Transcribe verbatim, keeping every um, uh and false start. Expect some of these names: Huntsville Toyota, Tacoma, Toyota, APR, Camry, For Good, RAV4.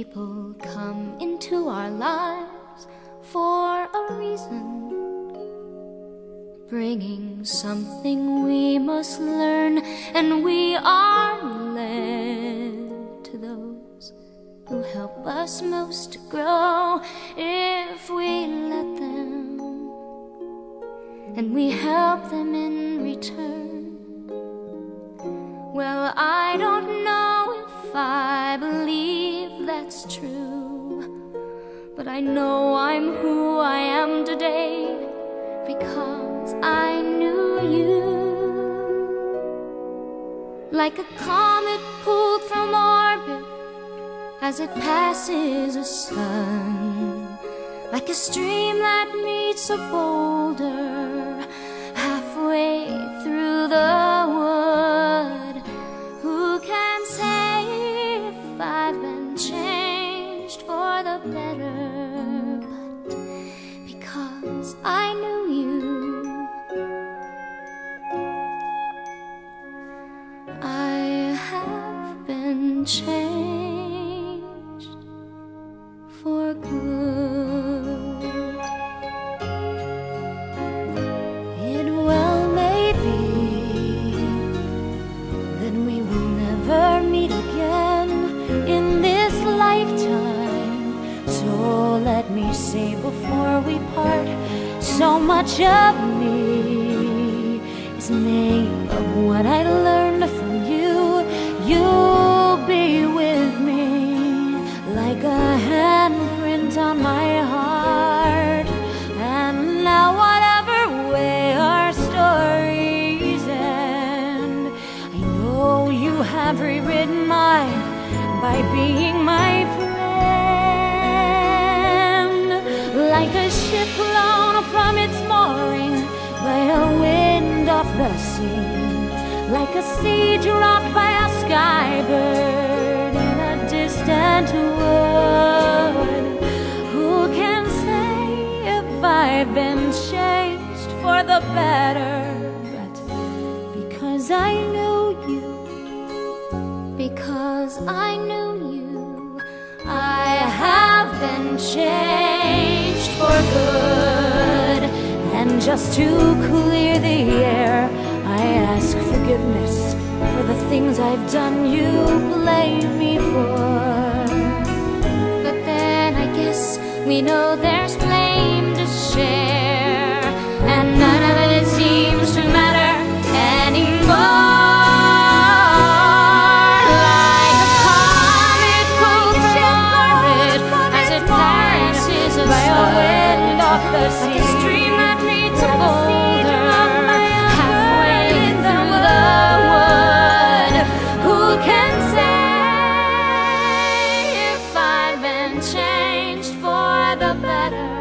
people come into our lives for a reason, bringing something we must learn, and we are led to those who help us most to grow if we let them, and we help them in return. Well, I don't know if I believe that's true, but I know I'm who I am today because I knew you. Like a comet pulled from orbit as it passes a sun, like a stream that meets a boulder halfway through the wood. Who can say if I've been changed for the better? But because I knew you, I have been changed for good. It well may be that we will never meet again in this lifetime, so let me say before we part, so much of me is made of what I learned from you. You'll be with me like a hand on my heart, and now whatever way our stories end, I know you have rewritten mine by being my friend. Like a ship blown from its mooring by a wind off the sea, like a seed dropped by a sky bird in a distant wood. I've been changed for the better, but because I knew you, because I knew you, I have been changed for good. And just to clear the air, I ask forgiveness for the things I've done you blame me for. But then I guess we know there's blame share, and none of it seems to matter anymore. Like a comet pulled from orbit as it passes a by a wind off the sea, like a stream that meets a boulder halfway through the wood. Who can say if I've been changed for the better?